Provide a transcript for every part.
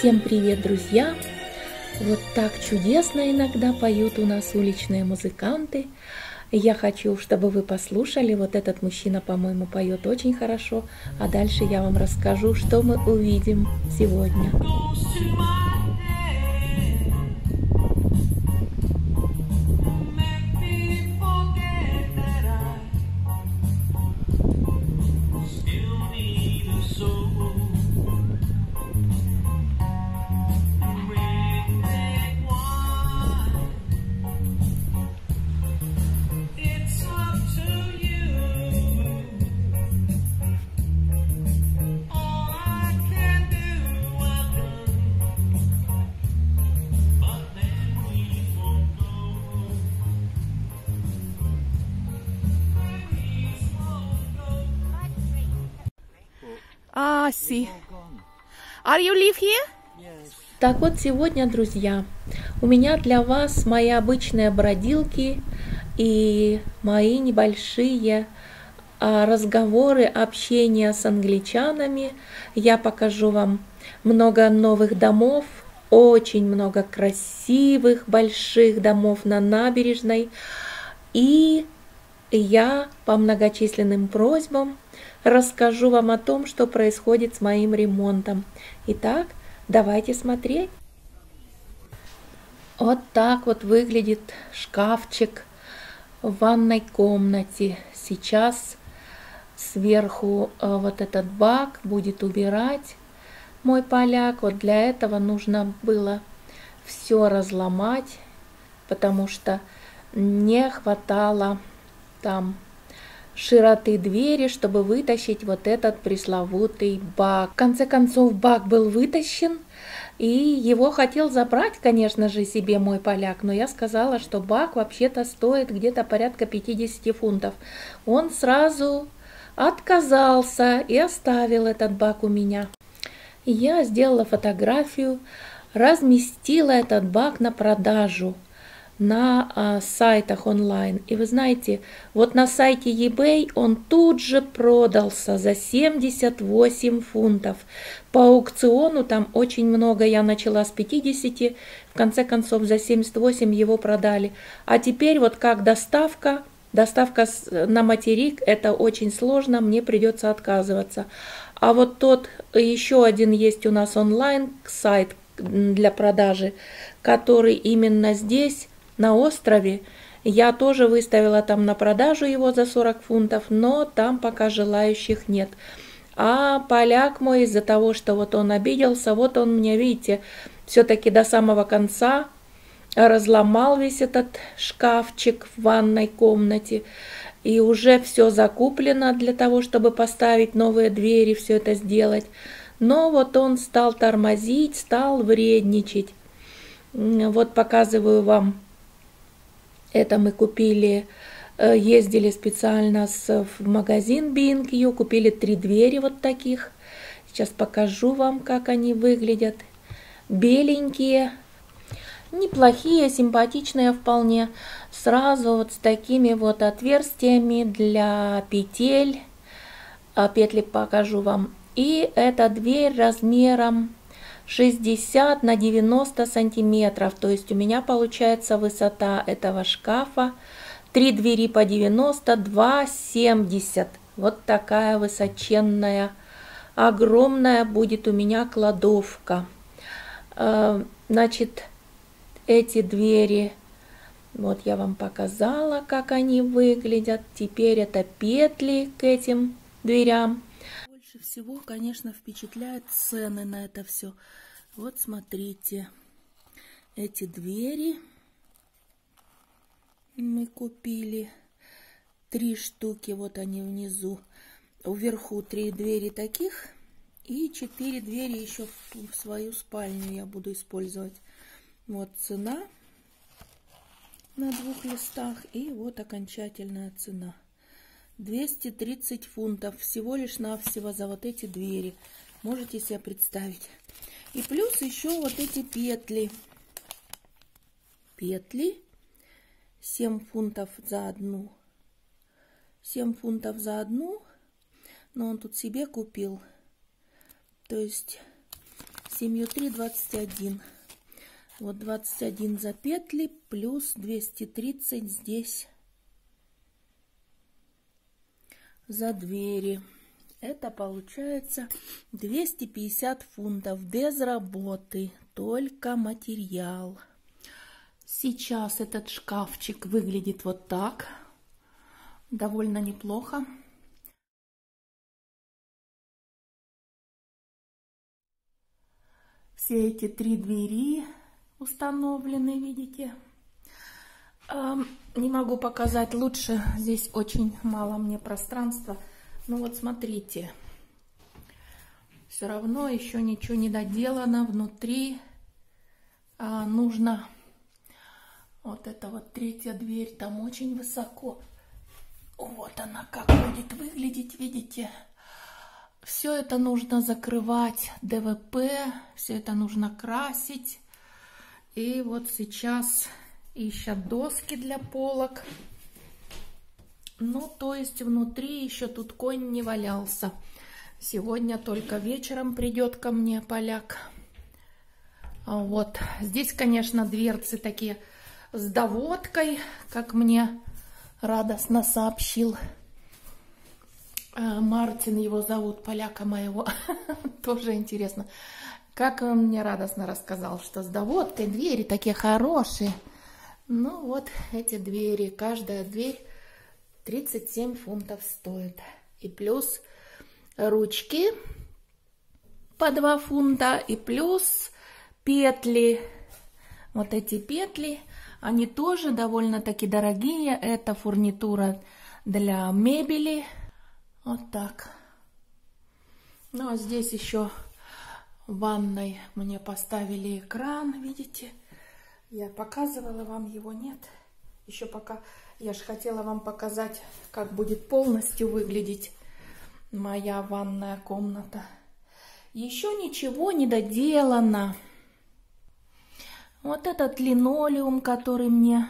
Всем привет, друзья! Вот так чудесно иногда поют у нас уличные музыканты. Я хочу, чтобы вы послушали. Вот этот мужчина, по-моему, поет очень хорошо. А дальше я вам расскажу, что мы увидим сегодня. Так вот, сегодня, друзья, у меня для вас мои обычные бродилки и мои небольшие разговоры, общения с англичанами. Я покажу вам много новых домов, очень много красивых больших домов на набережной. И я по многочисленным просьбам расскажу вам о том, что происходит с моим ремонтом. Итак, давайте смотреть. Вот так вот выглядит шкафчик в ванной комнате. Сейчас сверху вот этот бак будет убирать мой поляк. Вот для этого нужно было все разломать, потому что не хватало там широты двери, чтобы вытащить вот этот пресловутый бак. В конце концов, бак был вытащен, и его хотел забрать, конечно же, себе мой поляк, но я сказала, что бак вообще-то стоит где-то порядка 50 фунтов. Он сразу отказался и оставил этот бак у меня. Я сделала фотографию, разместила этот бак на продажу на сайтах онлайн. И вы знаете, вот на сайте eBay он тут же продался за 78 фунтов. По аукциону там очень много, я начала с 50, в конце концов за 78 его продали. А теперь вот как доставка на материк, это очень сложно, мне придется отказываться. А вот тот, еще один есть у нас онлайн сайт для продажи, который именно здесь, на острове, я тоже выставила там на продажу его за 40 фунтов, но там пока желающих нет. А поляк мой из-за того, что вот он обиделся, вот он мне, видите, все-таки до самого конца разломал весь этот шкафчик в ванной комнате. И уже все закуплено для того, чтобы поставить новые двери, все это сделать. Но вот он стал тормозить, стал вредничать. Вот показываю вам. Это мы купили, ездили специально в магазин B&Q, купили 3 двери вот таких. Сейчас покажу вам, как они выглядят. Беленькие, неплохие, симпатичные вполне. Сразу вот с такими вот отверстиями для петель. Петли покажу вам. И эта дверь размером 60 на 90 сантиметров, то есть у меня получается высота этого шкафа 3 двери по 90, 2,70. Вот такая высоченная, огромная будет у меня кладовка. Значит, эти двери, вот я вам показала, как они выглядят. Теперь это петли к этим дверям. Больше всего, конечно, впечатляют цены на это все. Вот смотрите, эти двери мы купили 3 штуки, вот они внизу, вверху 3 двери таких и 4 двери еще в свою спальню я буду использовать. Вот цена на 2 листах и вот окончательная цена. 230 фунтов всего лишь навсего за вот эти двери. Можете себе представить. И плюс еще вот эти петли. Петли 7 фунтов за одну. 7 фунтов за одну. Но он тут себе купил. То есть семью 3, 21. Вот 21 за петли, плюс 230 здесь за двери. Это получается 250 фунтов без работы, только материал. Сейчас этот шкафчик выглядит вот так. Довольно неплохо. Все эти три двери установлены, видите. Не могу показать лучше, здесь очень мало мне пространства. Ну вот смотрите, все равно еще ничего не доделано. Внутри нужно... Вот это вот третья дверь, там очень высоко. Вот она как будет выглядеть, видите. Все это нужно закрывать ДВП, все это нужно красить. И вот сейчас ищут доски для полок. Ну, то есть внутри еще тут конь не валялся. Сегодня только вечером придет ко мне поляк. Вот здесь, конечно, дверцы такие с доводкой, как мне радостно сообщил Мартин, его зовут, поляка моего, тоже интересно, как он мне радостно рассказал, что с доводкой двери такие хорошие. Ну вот эти двери, каждая дверь 37 фунтов стоит, и плюс ручки по 2 фунта, и плюс петли, вот эти петли. Они тоже довольно-таки дорогие. Это фурнитура для мебели. Вот так. Ну, а здесь еще в ванной мне поставили экран, видите? Я показывала вам, его нет. Еще пока... Я же хотела вам показать, как будет полностью выглядеть моя ванная комната. Еще ничего не доделано. Вот этот линолеум, который мне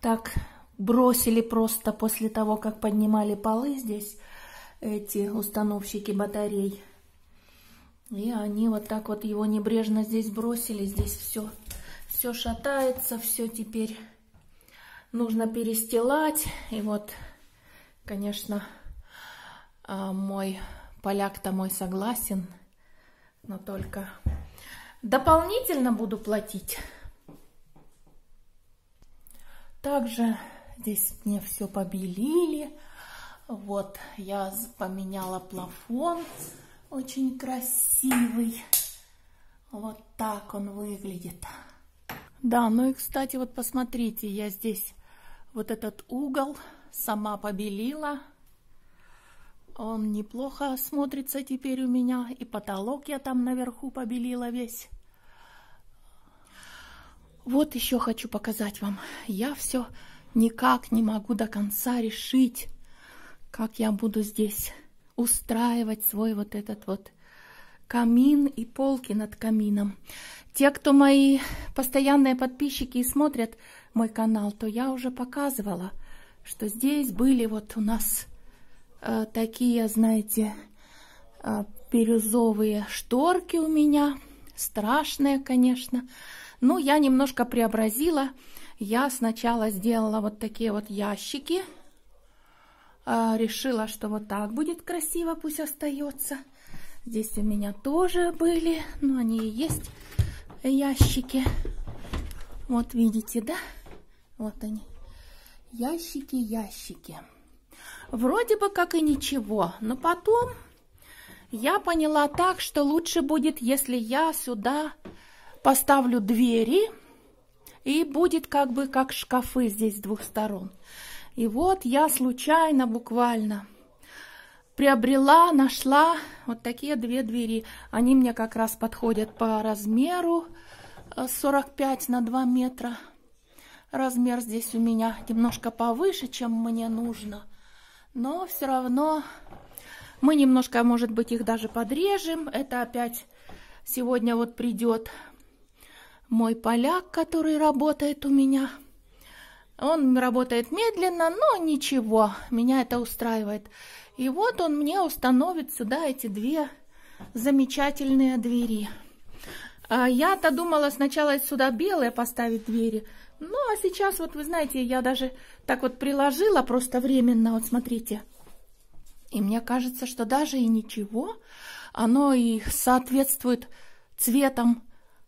так бросили просто после того, как поднимали полы здесь эти установщики батарей. И они вот так вот его небрежно здесь бросили. Здесь все шатается, все теперь нужно перестилать. И вот, конечно, мой поляк-то мой согласен, но только... дополнительно буду платить. Также здесь мне все побелили. Вот я поменяла плафон. Очень красивый. Вот так он выглядит. Да, ну и кстати, вот посмотрите, я здесь вот этот угол сама побелила. Он неплохо смотрится теперь у меня. И потолок я там наверху побелила весь. Вот еще хочу показать вам. Я все никак не могу до конца решить, как я буду здесь устраивать свой вот этот вот камин и полки над камином. Те, кто мои постоянные подписчики и смотрят мой канал, то я уже показывала, что здесь были вот у нас... такие, знаете, бирюзовые шторки у меня. Страшные, конечно. Но я немножко преобразила. Я сначала сделала вот такие вот ящики. Решила, что вот так будет красиво, пусть остается. Здесь у меня тоже были, но они и есть ящики. Вот видите, да? Вот они. Ящики, ящики. Вроде бы как и ничего, но потом я поняла так, что лучше будет, если я сюда поставлю двери, и будет как бы как шкафы здесь с двух сторон. И вот я случайно буквально приобрела, нашла вот такие две двери. Они мне как раз подходят по размеру 45 на 2 метра. Размер здесь у меня немножко повыше, чем мне нужно. Но все равно мы немножко, может быть, их даже подрежем. Это опять сегодня вот придет мой поляк, который работает у меня. Он работает медленно, но ничего, меня это устраивает. И вот он мне установит сюда эти две замечательные двери. Я-то думала сначала сюда белые поставить двери. Ну, а сейчас, вот вы знаете, я даже так вот приложила просто временно, вот смотрите. И мне кажется, что даже и ничего, оно и соответствует цветам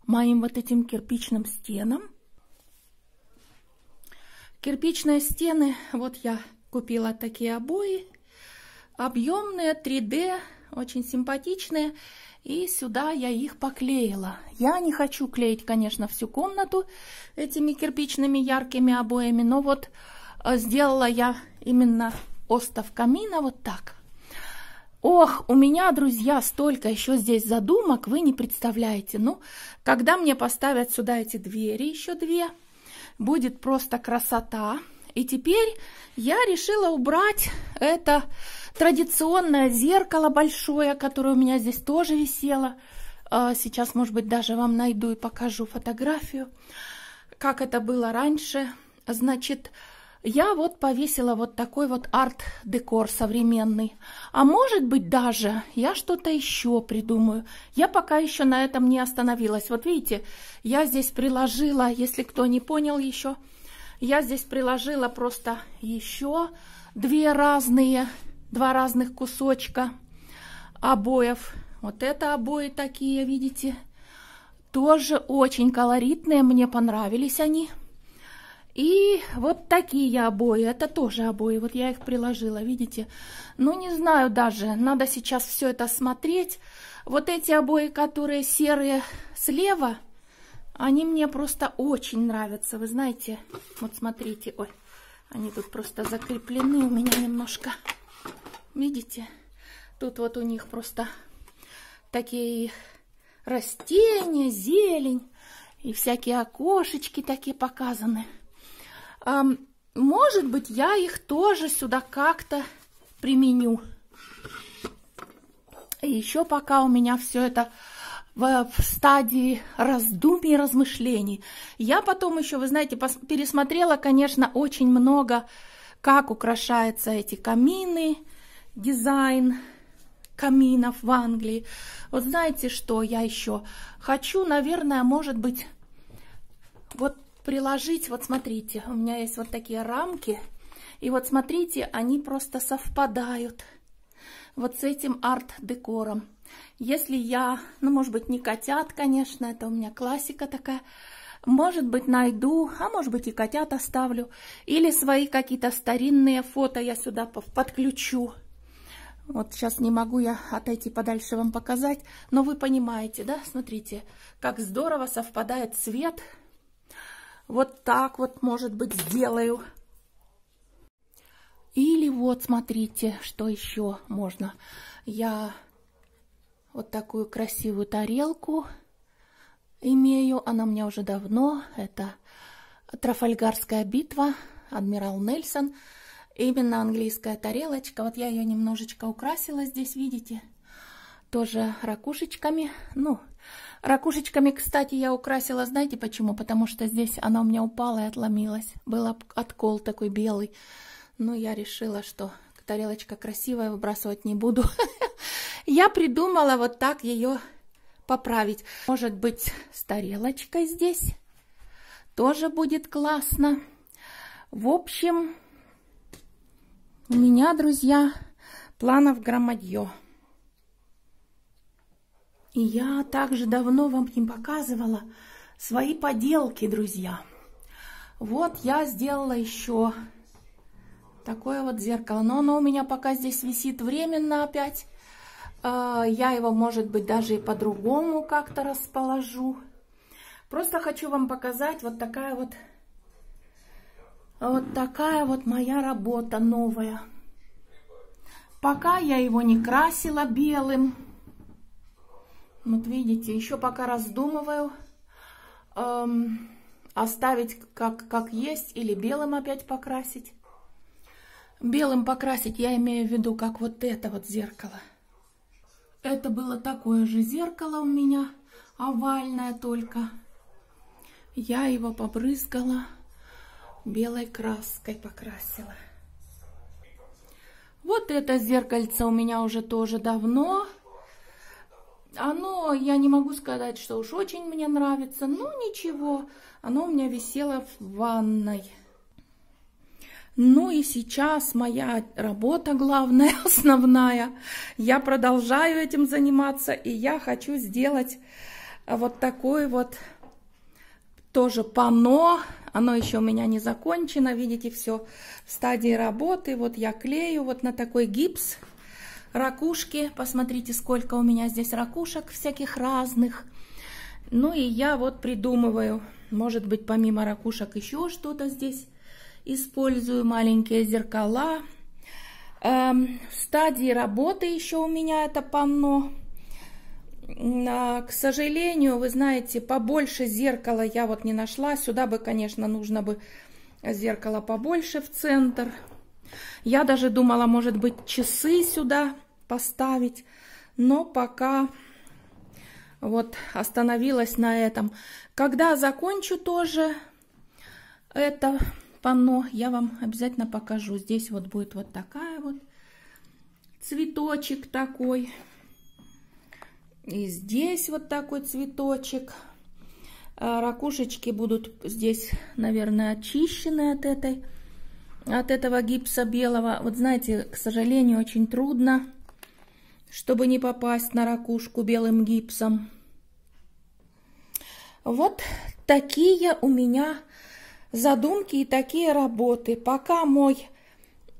моим вот этим кирпичным стенам. Кирпичные стены, вот я купила такие обои, объемные, 3D, очень симпатичные. И сюда я их поклеила. Я не хочу клеить, конечно, всю комнату этими кирпичными яркими обоями, но вот сделала я именно остов камина вот так. Ох, у меня, друзья, столько еще здесь задумок, вы не представляете. Ну, когда мне поставят сюда эти двери, еще две, будет просто красота. И теперь я решила убрать это традиционное зеркало большое, которое у меня здесь тоже висело. Сейчас, может быть, даже вам найду и покажу фотографию, как это было раньше. Значит, я вот повесила вот такой вот арт-декор современный. А может быть, даже я что-то еще придумаю. Я пока еще на этом не остановилась. Вот видите, я здесь приложила, если кто не понял еще, я здесь приложила просто еще два разных кусочка обоев. Вот это обои такие, видите, тоже очень колоритные, мне понравились они. И вот такие обои, это тоже обои, вот я их приложила, видите. Ну, не знаю даже, надо сейчас все это смотреть. Вот эти обои, которые серые слева, они мне просто очень нравятся, вы знаете. Вот смотрите, ой, они тут просто закреплены у меня немножко. Видите? Тут вот у них просто такие растения, зелень и всякие окошечки такие показаны. Может быть, я их тоже сюда как-то применю. И еще пока у меня все это в стадии раздумий, размышлений. Я потом еще, вы знаете, пересмотрела, конечно, очень много, как украшаются эти камины, дизайн каминов в Англии. Вот знаете, что я еще хочу, наверное, может быть, вот приложить, вот смотрите, у меня есть вот такие рамки, и вот смотрите, они просто совпадают вот с этим арт-декором. Если я, ну, может быть, не котят, конечно, это у меня классика такая, может быть, найду, а может быть, и котят оставлю, или свои какие-то старинные фото я сюда подключу. Вот сейчас не могу я отойти подальше вам показать, но вы понимаете, да, смотрите, как здорово совпадает цвет. Вот так вот, может быть, сделаю. Или вот, смотрите, что еще можно. Я вот такую красивую тарелку имею. Она у меня уже давно. Это Трафальгарская битва, Адмирал Нельсон. Именно английская тарелочка. Вот я ее немножечко украсила здесь, видите? Тоже ракушечками. Ну, ракушечками, кстати, я украсила, знаете почему? Потому что здесь она у меня упала и отломилась. Был откол такой белый. Но я решила, что тарелочка красивая, выбрасывать не буду. Я придумала вот так ее поправить. Может быть, с тарелочкой здесь тоже будет классно. В общем, у меня, друзья, планов громадье. И я также давно вам не показывала свои поделки, друзья. Вот я сделала еще такое вот зеркало. Но оно у меня пока здесь висит временно опять. Я его, может быть, даже и по-другому как-то расположу. Просто хочу вам показать вот такая вот моя работа новая. Пока я его не красила белым. Вот видите, еще пока раздумываю, оставить как есть или белым опять покрасить. Белым покрасить я имею в виду, как вот это вот зеркало. Это было такое же зеркало у меня, овальное только. Я его побрызгала, белой краской покрасила. Вот это зеркальце у меня уже тоже давно. Оно, я не могу сказать, что уж очень мне нравится, но ничего, оно у меня висело в ванной. Ну и сейчас моя работа главная, основная. Я продолжаю этим заниматься, и я хочу сделать вот такой вот тоже панно. Оно еще у меня не закончено, видите, все в стадии работы. Вот я клею вот на такой гипс. Ракушки, посмотрите, сколько у меня здесь ракушек всяких разных. Ну и я вот придумываю, может быть, помимо ракушек еще что-то здесь использую, маленькие зеркала. В стадии работы еще у меня это панно. К сожалению, вы знаете, побольше зеркала я вот не нашла. Сюда бы, конечно, нужно бы зеркало побольше в центр. Я даже думала, может быть, часы сюда поставить, но пока вот остановилась на этом. Когда закончу тоже это панно, я вам обязательно покажу. Здесь вот будет вот такая вот цветочек такой. И здесь вот такой цветочек. Ракушечки будут здесь, наверное, очищены от этой. От этого гипса белого. Вот знаете, к сожалению, очень трудно, чтобы не попасть на ракушку белым гипсом. Вот такие у меня задумки и такие работы. Пока мой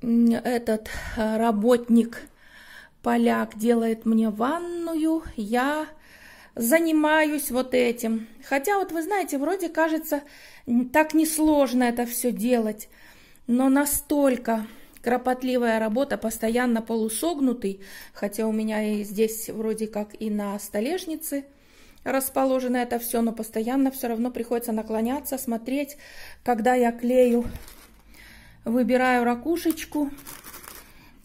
этот работник, поляк, делает мне ванную, я занимаюсь вот этим. Хотя вот вы знаете, вроде кажется, так несложно это все делать. Но настолько кропотливая работа, постоянно полусогнутый, хотя у меня и здесь вроде как и на столешнице расположено это все, но постоянно все равно приходится наклоняться, смотреть, когда я клею, выбираю ракушечку,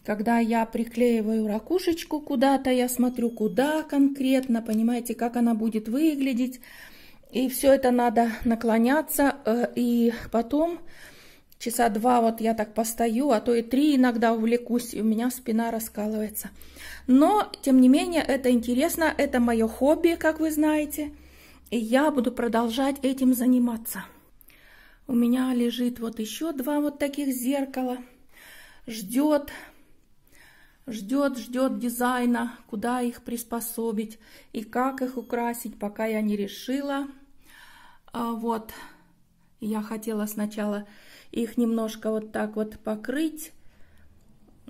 когда я приклеиваю ракушечку куда-то, я смотрю, куда конкретно, понимаете, как она будет выглядеть, и все это надо наклоняться, и потом... Часа два вот я так постою, а то и три иногда увлекусь, и у меня спина раскалывается. Но, тем не менее, это интересно, это мое хобби, как вы знаете. И я буду продолжать этим заниматься. У меня лежит вот еще два вот таких зеркала. Ждет дизайна, куда их приспособить и как их украсить, пока я не решила. Вот. Я хотела сначала их немножко вот так вот покрыть,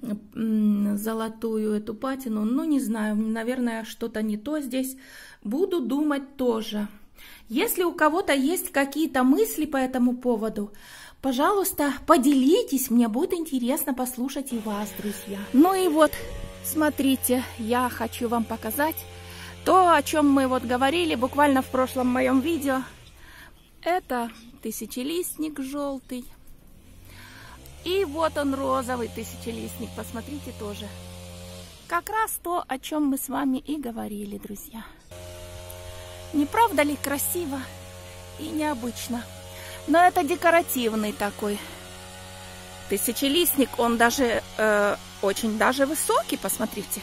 золотую эту патину. Ну, не знаю, наверное, что-то не то здесь. Буду думать тоже. Если у кого-то есть какие-то мысли по этому поводу, пожалуйста, поделитесь. Мне будет интересно послушать и вас, друзья. Ну и вот, смотрите, я хочу вам показать то, о чем мы вот говорили буквально в прошлом моем видео. Это тысячелистник желтый. И вот он, розовый тысячелистник. Посмотрите тоже. Как раз то, о чем мы с вами и говорили, друзья. Не правда ли красиво и необычно? Но это декоративный такой тысячелистник. Он даже очень даже высокий, посмотрите.